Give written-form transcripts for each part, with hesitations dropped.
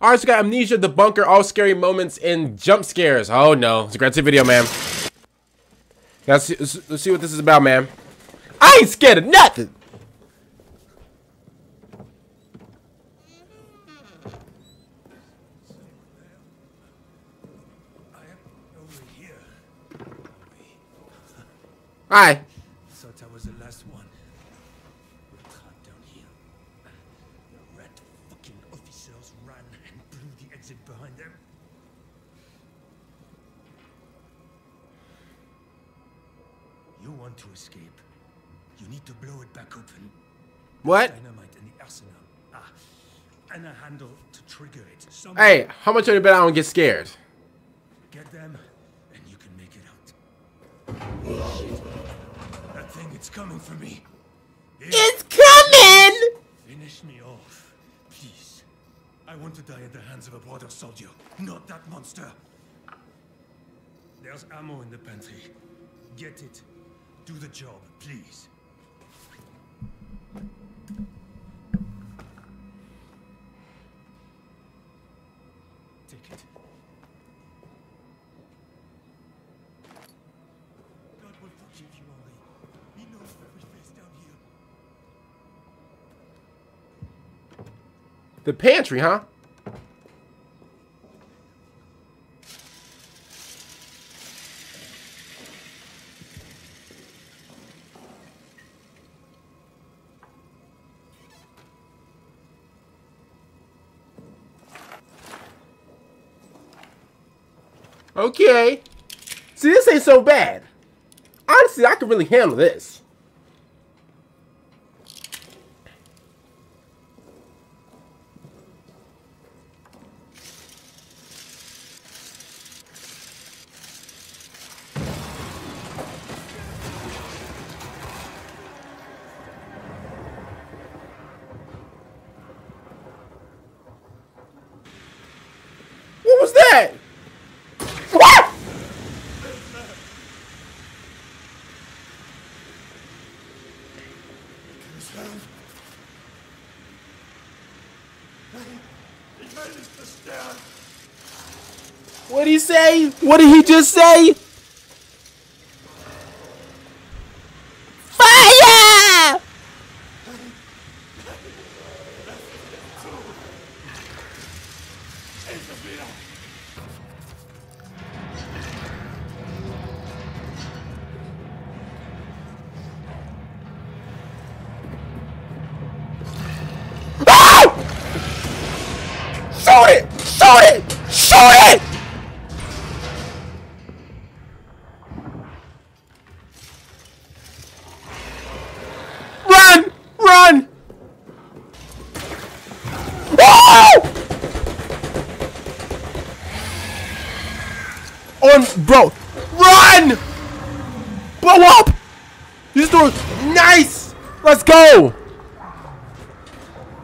All right, so we got Amnesia, The Bunker, all scary moments and jump scares. Oh no, it's a great video, man. Let's see what this is about, man. I ain't scared of nothing. Hi. Thought I was the last one. Caught down here. The red fucking officers ran and blew the exit behind them. You want to escape? You need to blow it back open. What? Dynamite in the arsenal. Ah, and a handle to trigger it. Hey, how much are you bet I don't get scared? Get them, and you can make it out. Shit. It's coming for me. It's coming! Finish me off, please. I want to die at the hands of a border soldier, not that monster. There's ammo in the pantry. Get it. Do the job, please. Take it. God will forgive you all. He knows every face down here. The pantry, huh? Okay. See, this ain't so bad. Honestly, I can really handle this. What was that? What did he say? What did he just say? Fire! Ah! Shoot it! Shoot it! Shoot it! Bro, run! Blow up! This door is nice! Let's go!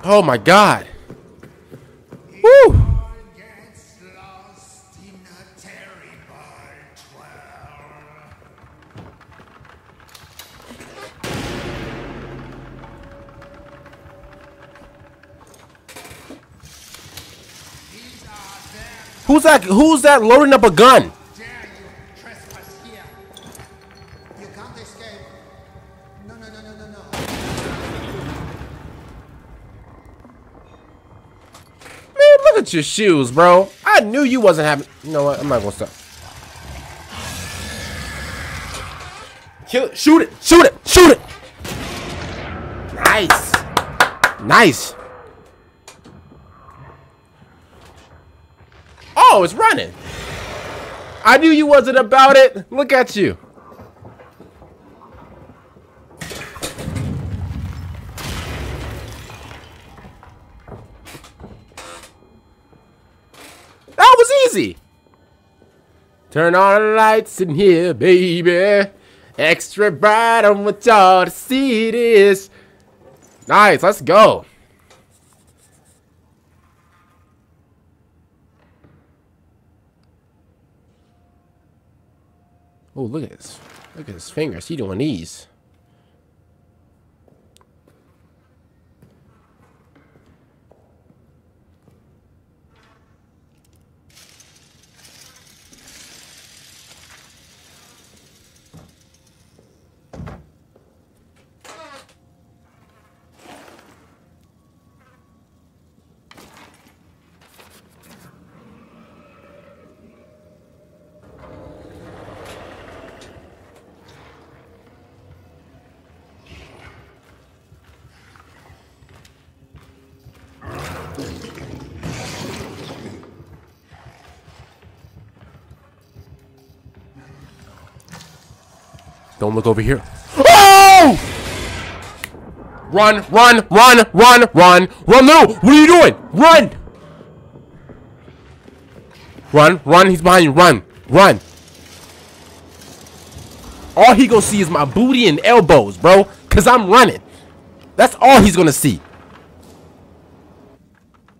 Oh my god. Woo! Who's that loading up a gun? Look at your shoes, bro. I knew you wasn't having. You know what? I'm not gonna stop. Kill it. Shoot it. Shoot it. Shoot it. Nice. Nice. Oh, it's running. I knew you wasn't about it. Look at you. Easy. Turn on the lights in here, baby. Extra bright, I want y'all to see this. Nice, let's go. Oh, look at this. Look at his fingers. He doing these. Don't look over here. Oh! Run, run, run, run, run. Run, no! What are you doing? Run! Run, run, he's behind you. Run, run. All he gonna see is my booty and elbows, bro. Cause I'm running. That's all he's gonna see.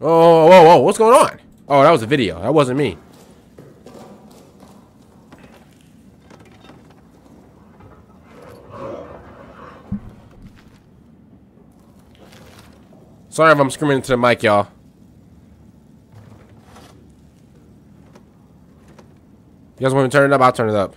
Oh, whoa, whoa, what's going on? Oh, that was a video. That wasn't me. Sorry if I'm screaming into the mic, y'all. You guys want me to turn it up? I'll turn it up.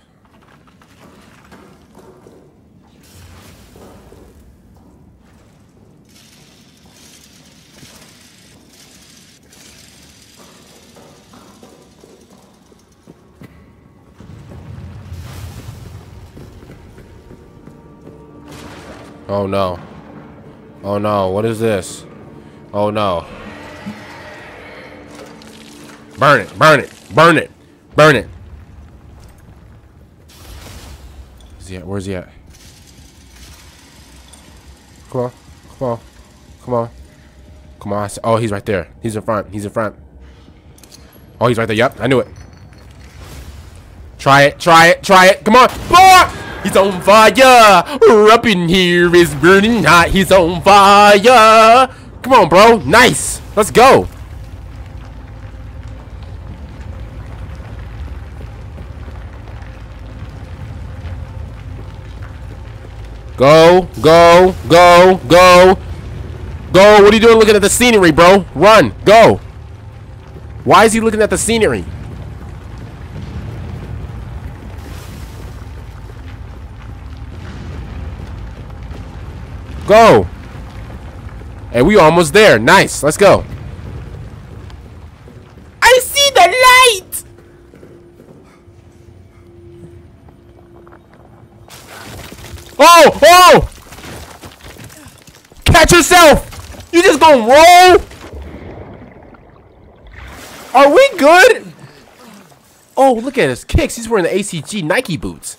Oh no. Oh no, what is this? Oh no. Burn it, burn it, burn it, burn it. Where's he at? Where's he at? Come on, come on, come on, come on. Oh, he's right there. He's in front, he's in front. Oh, he's right there. Yep, I knew it. Try it, try it, try it. Come on. Ah! He's on fire. We're up in here. It's burning hot. He's on fire. Come on, bro. Nice. Let's go. Go, go, go, go. Go. What are you doing looking at the scenery, bro? Run. Go. Why is he looking at the scenery? Go. Hey, we almost there. Nice. Let's go. I see the light. Oh, oh. Catch yourself. You just gonna roll? Are we good? Oh, look at his kicks. He's wearing the ACG Nike boots.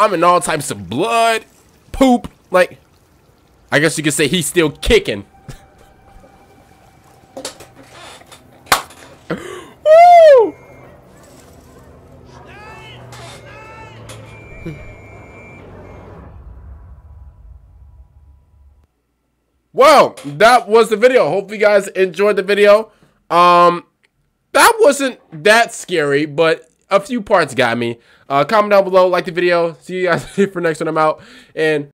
I'm in all types of blood, poop. Like, I guess you could say he's still kicking. Woo! Well, that was the video. Hope you guys enjoyed the video. That wasn't that scary, but a few parts got me. Comment down below, like the video. See you guys for next one. I'm out. And